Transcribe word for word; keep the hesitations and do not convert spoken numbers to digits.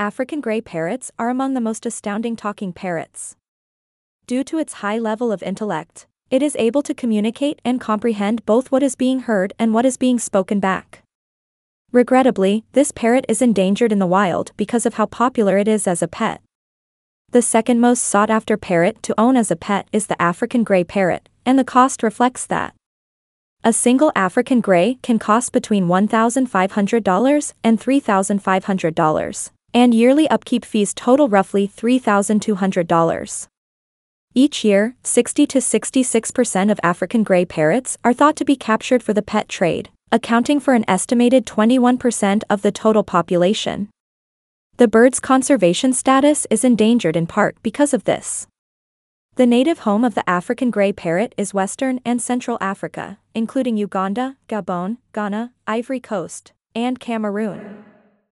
African grey parrots are among the most astounding talking parrots. Due to its high level of intellect, it is able to communicate and comprehend both what is being heard and what is being spoken back. Regrettably, this parrot is endangered in the wild because of how popular it is as a pet. The second most sought-after parrot to own as a pet is the African grey parrot, and the cost reflects that. A single African grey can cost between one thousand five hundred dollars and three thousand five hundred dollars. And yearly upkeep fees total roughly three thousand two hundred dollars. Each year, sixty to sixty-six percent of African grey parrots are thought to be captured for the pet trade, accounting for an estimated twenty-one percent of the total population. The bird's conservation status is endangered in part because of this. The native home of the African grey parrot is Western and Central Africa, including Uganda, Gabon, Ghana, Ivory Coast, and Cameroon.